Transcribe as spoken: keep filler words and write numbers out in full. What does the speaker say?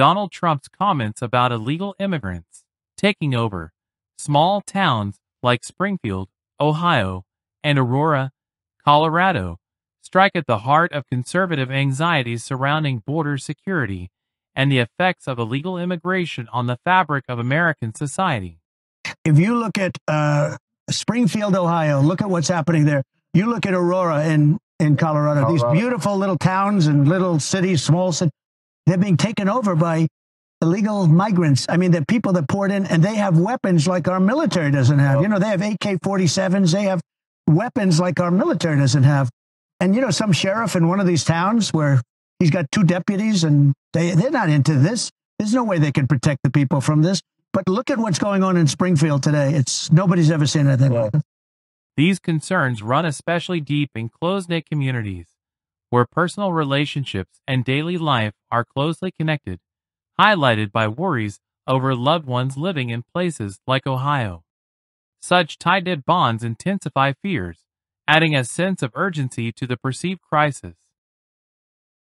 Donald Trump's comments about illegal immigrants taking over small towns like Springfield, Ohio, and Aurora, Colorado, strike at the heart of conservative anxieties surrounding border security and the effects of illegal immigration on the fabric of American society. If you look at uh, Springfield, Ohio, look at what's happening there. You look at Aurora in, in Colorado, Colorado, these beautiful little towns and little cities, small cities, they're being taken over by illegal migrants. I mean, the people that poured in, and they have weapons like our military doesn't have. You know, they have A K forty-sevens. They have weapons like our military doesn't have. And, you know, some sheriff in one of these towns where he's got two deputies and they, they're not into this. There's no way they can protect the people from this. But look at what's going on in Springfield today. It's nobody's ever seen anything like this. These concerns run especially deep in close-knit communities, where personal relationships and daily life are closely connected, highlighted by worries over loved ones living in places like Ohio. Such tight-knit bonds intensify fears, adding a sense of urgency to the perceived crisis.